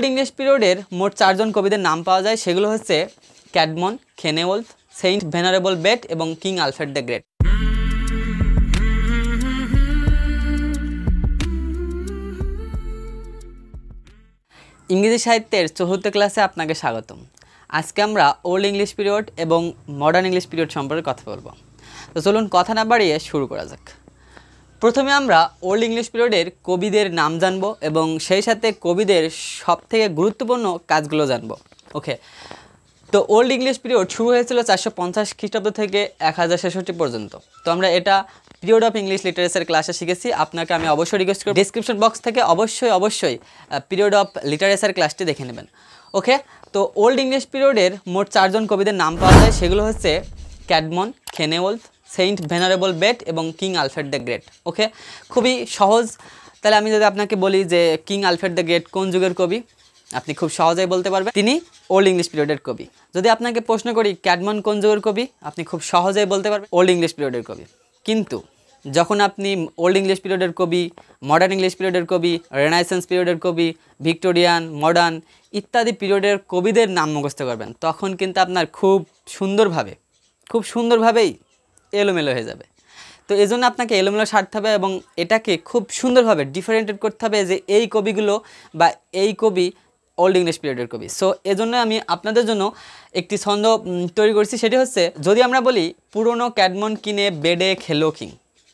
Old English পিরিয়ডের মোট চারজন কবিদের নাম পাওয়া যায়, সেগুলো হচ্ছে Caedmon, Cynewulf, Saint venerable Bede এবং কিং আলফ্রেড দ্য গ্রেট। ইংরেজি সাহিত্যের চতুর্থ ক্লাসে আপনাকে স্বাগতম। আজকে আমরা ওল্ড ইংলিশ পিরিয়ড এবং মডার্ন ইংলিশ পিরিয়ড সম্পর্কে কথা বলবো। তো চলুন কথা না বাড়িয়ে শুরু করা যাক। প্রথমে আমরা ওল্ড ইংলিশ পিরিয়ডের কবিদের নাম জানব এবং সেই সাথে কবিদের সবথেকে গুরুত্বপূর্ণ কাজগুলো জানব। ওকে, তো ওল্ড ইংলিশ পিরিয়ড শুরু হয়েছিল 450 খ্রিস্টাব্দ থেকে 1066 পর্যন্ত। তো আমরা এটা পিরিয়ড অফ ইংলিশ লিটারেচার ক্লাসে শিখেছি। আপনাকে আমি অবশ্যই রিকোয়েস্ট করব ডেসক্রিপশন বক্স থেকে অবশ্যই পিরিয়ড অফ লিটারেচার ক্লাসটি দেখে নেবেন। ওকে, তো ওল্ড ইংলিশ পিরিয়ডের মোট চারজন কবিদের নাম পাওয়া যায়, সেগুলো হচ্ছে Caedmon, Cynewulf, Saint venerable Bede এবং king Alfred the great. Okay, খুবই সহজ। তাহলে আমি যদি আপনাকে বলি যে কিং আলফ্রেড দ্য গ্রেট কোন যুগের কবি, আপনি খুব সহজেই বলতে পারবেন তিনি ওল্ড ইংলিশ পিরিয়ডের কবি। যদি আপনাকে প্রশ্ন করি ক্যাডমন কোন যুগের কবি, আপনি খুব সহজেই বলতে পারবেন ওল্ড ইংলিশ পিরিয়ডের কবি। কিন্তু যখন আপনি ওল্ড ইংলিশ পিরিয়ডের কবি, মডার্ন ইংলিশ পিরিয়ডের কবি, রেনাইসেন্স পিরিয়ডের কবি, ভিক্টোরিয়ান, মডার্ন ইত্যাদি পিরিয়ডের কবিদের নাম মুখস্থ করবেন, তখন কিন্তু আপনার খুব সুন্দরভাবেই এলোমেলো হয়ে যাবে। তো এই জন্য আপনাকে এলোমেলো সারতে হবে এবং এটাকে খুব সুন্দরভাবে ডিফারেন্টেড করতে হবে যে এই কবিগুলো বা এই কবি ওল্ড ইংলিশ পিরিয়ডের কবি। সো এজন্য আমি আপনাদের জন্য একটি ছন্দ তৈরি করছি, সেটি হচ্ছে যদি আমরা বলি পুরনো ক্যাডমন কিনে বেডে খেলো কিং।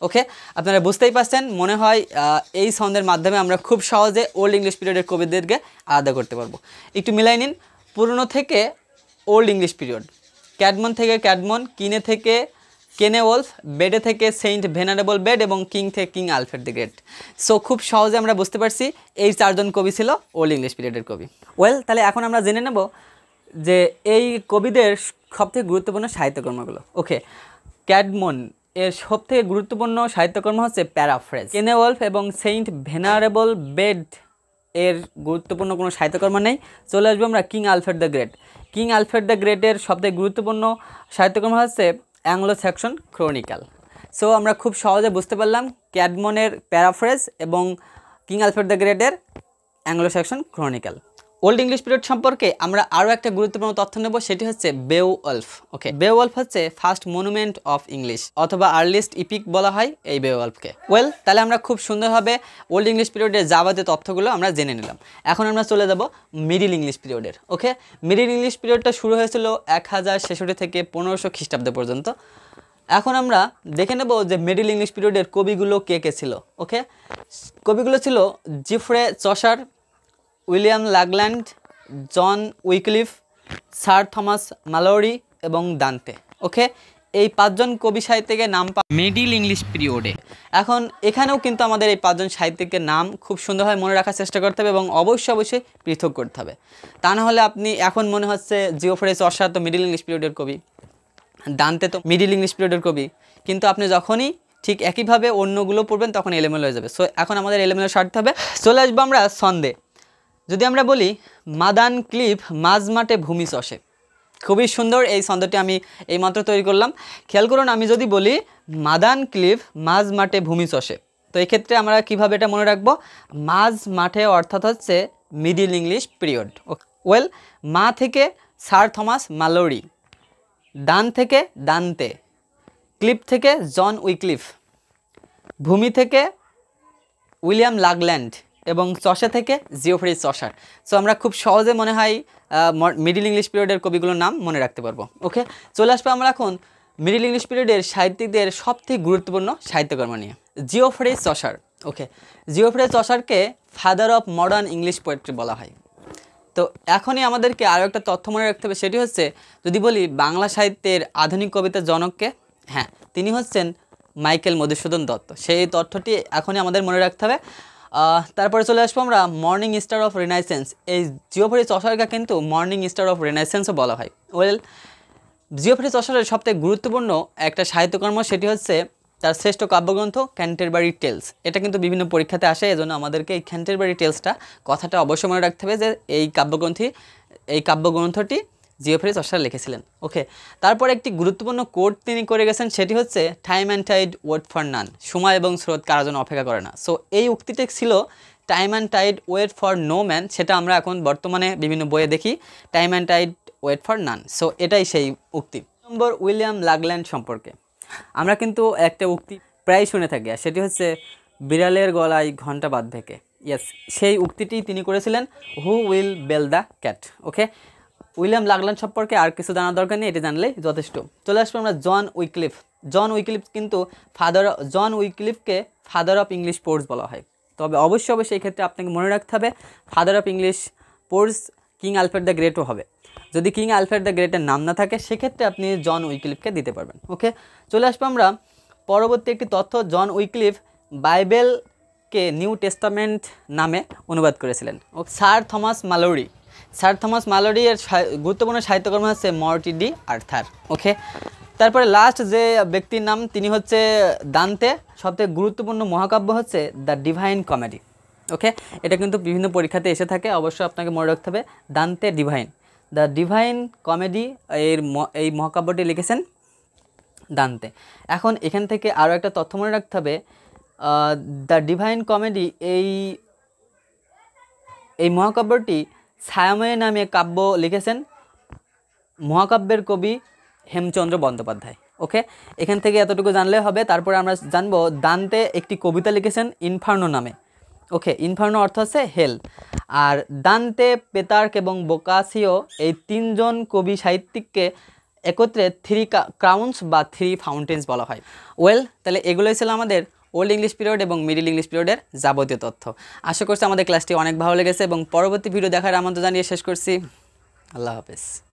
ওকে, আপনারা বুঝতেই পারছেন মনে হয় এই ছন্দের মাধ্যমে আমরা খুব সহজে ওল্ড ইংলিশ পিরিয়ডের কবিদেরকে আলাদা করতে পারবো। একটু মিলাই নিন, পুরনো থেকে ওল্ড ইংলিশ পিরিয়ড, ক্যাডমন থেকে ক্যাডমন, কিনে থেকে কেনেওলফ, বেডে থেকে সেন্ট ভেনারেবল বেড এবং কিং থেকে king Alfred the great. So খুব সহজে আমরা বুঝতে পারছি এই চারজন কবি ছিল ওল্ড ইংলিশ পিরিয়ডের কবি। ওয়েল, তাহলে এখন আমরা জেনে নেব যে এই কবিদের সবথেকে গুরুত্বপূর্ণ সাহিত্যকর্মগুলো। ওকে, ক্যাডমন এর সবথেকে গুরুত্বপূর্ণ সাহিত্যকর্ম হচ্ছে প্যারাফ্রেজ। কেনেওলফ এবং সেন্ট ভেনারেবল বেড এর গুরুত্বপূর্ণ কোনো সাহিত্যকর্ম নেই। চলে আসবো আমরা king Alfred the great. King Alfred the গ্রেটের সবথেকে গুরুত্বপূর্ণ সাহিত্যকর্ম হচ্ছে অ্যাংলো-স্যাক্সন ক্রনিকাল। সো আমরা খুব সহজে বুঝতে পারলাম ক্যাডমনের প্যারাফ্রেজ এবং কিং আলফ্রেড দ্য গ্রেটের Anglo-Saxon chronicle. Old English period সম্পর্কে আমরা আরও একটা গুরুত্বপূর্ণ তথ্য নেব, সেটি হচ্ছে বেওয়্যাল্ফ। ওকে, বেওয়্যাল্ফ হচ্ছে ফার্স্ট মনুমেন্ট অফ ইংলিশ অথবা আর্লিস্ট ইপিক বলা হয় এই বেওয়্যাল্ফকে। ওয়েল, তাহলে আমরা খুব সুন্দরভাবে ওল্ড ইংলিশ পিরিয়ডের যাবতীয় তথ্যগুলো আমরা জেনে নিলাম। এখন আমরা চলে যাব মিডিল ইংলিশ পিরিয়ডের। ওকে, মিডিল ইংলিশ পিরিয়ডটা শুরু হয়েছিল 1066 থেকে 1500 খ্রিস্টাব্দ পর্যন্ত। এখন আমরা দেখে নেব যে মিডিল ইংলিশ পিরিয়ডের কবিগুলো কে কে ছিল। ওকে, কবিগুলো ছিল Geoffrey Chaucer, William Langland, John Wycliffe, sir Thomas Malory এবং দান্তে। ওকে, এই পাঁচজন কবি সাহিত্যিকের নাম মিডিল ইংলিশ পিরিয়ডে। এখন এখানেও কিন্তু আমাদের এই পাঁচজন সাহিত্যিকের নাম খুব সুন্দরভাবে মনে রাখার চেষ্টা করতে হবে এবং অবশ্যই পৃথক করতে হবে। তা না হলে আপনি এখন মনে হচ্ছে জিওফ্রে চসার তো মিডিল ইংলিশ পিরিয়ডের কবি, দান্তে তো মিডিল ইংলিশ পিরিয়ডের কবি, কিন্তু আপনি যখনই ঠিক একইভাবে অন্যগুলো পড়বেন তখন এলোমেলো হয়ে যাবে। সো এখন আমাদের এলোমেলো সারতে হবে। চলে আসবো আমরা ছন্দে। যদি আমরা বলি মাদান ক্লিফ মাঝমাঠে ভূমি চষে, খুবই সুন্দর এই ছন্দটি আমি এইমাত্র তৈরি করলাম। খেয়াল করুন, আমি যদি বলি মাদান ক্লিফ মাঝমাঠে ভূমি চষে, তো এক্ষেত্রে আমরা কিভাবে এটা মনে রাখবো? মাঝ মাঠে অর্থাৎ হচ্ছে মিডিল ইংলিশ পিরিয়ড। ওয়েল, মা থেকে স্যার থমাস মালোরি, দান থেকে দান্তে, ক্লিফ থেকে জন উইকলিফ, ভূমি থেকে উইলিয়াম লাগল্যান্ড এবং চষা থেকে জিওফ্রে চসার। সো আমরা খুব সহজে মনে হয় মিডিল ইংলিশ পিরিয়ডের কবিগুলোর নাম মনে রাখতে পারবো। ওকে, চলে আসবো আমরা এখন মিডিল ইংলিশ পিরিয়ডের সাহিত্যিকদের সবথেকে গুরুত্বপূর্ণ সাহিত্যকর্ম নিয়ে, জিওফ্রে চসার। ওকে, জিওফ্রে চসারকে father of modern English poetry বলা হয়। তো এখনই আমাদেরকে আরও একটা তথ্য মনে রাখতে হবে, সেটি হচ্ছে যদি বলি বাংলা সাহিত্যের আধুনিক কবিতার জনককে, হ্যাঁ তিনি হচ্ছেন মাইকেল মধুসূদন দত্ত। সেই তথ্যটি এখনই আমাদের মনে রাখতে হবে। তারপরে চলে আসবো আমরা মর্নিং স্টার অফ রেনাইসেন্স। এই জিওফ্রে চসারকে কিন্তু মর্নিং স্টার অফ রেনাইসেন্সও বলা হয়। ওয়েল, জিওফ্রে চসারের সবথেকে গুরুত্বপূর্ণ একটা সাহিত্যকর্ম, সেটি হচ্ছে তার শ্রেষ্ঠ কাব্যগ্রন্থ ক্যান্টারবারি টেলস। এটা কিন্তু বিভিন্ন পরীক্ষাতে আসে, এজন্য আমাদেরকে এই ক্যান্টারবারি টেলসটা কথাটা অবশ্যই মনে রাখতে হবে যে এই কাব্যগ্রন্থটি জিওফ্রে চসার লিখেছিলেন। ওকে, তারপর একটি গুরুত্বপূর্ণ কোট তিনি করে গেছেন, সেটি হচ্ছে time and tide wait for none, সময় এবং স্রোত কারো জন্য অপেক্ষা করে না। সো এই উক্তিটি ছিল time and tide wait for no man, সেটা আমরা এখন বর্তমানে বিভিন্ন বইয়ে দেখি, time and tide wait for none. So এটাই সেই উক্তি। নম্বর উইলিয়াম লাগল্যান্ড সম্পর্কে আমরা কিন্তু একটা উক্তি প্রায় শুনে থাকি, আর সেটি হচ্ছে বিড়ালের গলায় ঘন্টা বাঁধবে কে। ইয়েস, সেই উক্তিটি তিনি করেছিলেন, who will bell the cat. Okay, William Langland সম্পর্কে আর কিছু জানার দরকার নেই, এটি জানলেই যথেষ্ট। চলে আসবো আমরা জন উইক্লিফ। জন উইক্লিফ কিন্তু জন উইক্লিফকে ফাদার অফ ইংলিশ পোর্স বলা হয়। তবে অবশ্যই অবশ্যই এই ক্ষেত্রে আপনাকে মনে রাখতে হবে father of English prose king Alfred the গ্রেটও হবে। যদি কিং আলফ্রেড দ্য গ্রেটের নাম না থাকে সেক্ষেত্রে আপনি জন উইক্লিফকে দিতে পারবেন। ওকে, চলে আসবো আমরা পরবর্তী একটি তথ্য। জন উইক্লিফ বাইবেলকে নিউ টেস্টামেন্ট নামে অনুবাদ করেছিলেন। ও sir Thomas Malory, sir Thomas Malory এর গুরুত্বপূর্ণ সাহিত্যকর্ম হচ্ছে মর্টি ডি আর্থার। ওকে, তারপরে লাস্ট যে ব্যক্তির নাম তিনি হচ্ছে দান্তে। সবথেকে গুরুত্বপূর্ণ মহাকাব্য হচ্ছে দ্য ডিভাইন কমেডি। ওকে, এটা কিন্তু বিভিন্ন পরীক্ষাতে এসে থাকে, অবশ্যই আপনাকে মনে রাখতে হবে Dante divine, the divine comedy এই মহাকাব্যটি লিখেছেন দান্তে। এখন এখান থেকে আরও একটা তথ্য মনে রাখতে হবে, দ্য ডিভাইন কমেডি এই মহাকাব্যটি ছায়াময় নামে কাব্য লিখেছেন মহাকাব্যের কবি হেমচন্দ্র বন্দ্যোপাধ্যায়। ওকে, এখান থেকে এতটুকু জানলে হবে। তারপরে আমরা জানবো দান্তে একটি কবিতা লিখেছেন ইনফার্নো নামে। ওকে, ইনফার্নো অর্থ হচ্ছে হেল। আর দান্তে, পেতার্ক এবং বোকাসিও এই তিনজন কবি সাহিত্যিককে একত্রে থ্রি ক্রাউন্স বা থ্রি ফাউন্টেন্স বলা হয়। ওয়েল, তাহলে এগুলোই ছিল আমাদের ওল্ড ইংলিশ পিরিয়ড এবং মিডিল ইংলিশ পিরিয়ডের যাবতীয় তথ্য। আশা করছি আমাদের ক্লাসটি অনেক ভালো লেগেছে এবং পরবর্তী ভিডিও দেখার আমন্ত্রণ জানিয়ে শেষ করছি। আল্লাহ হাফেজ।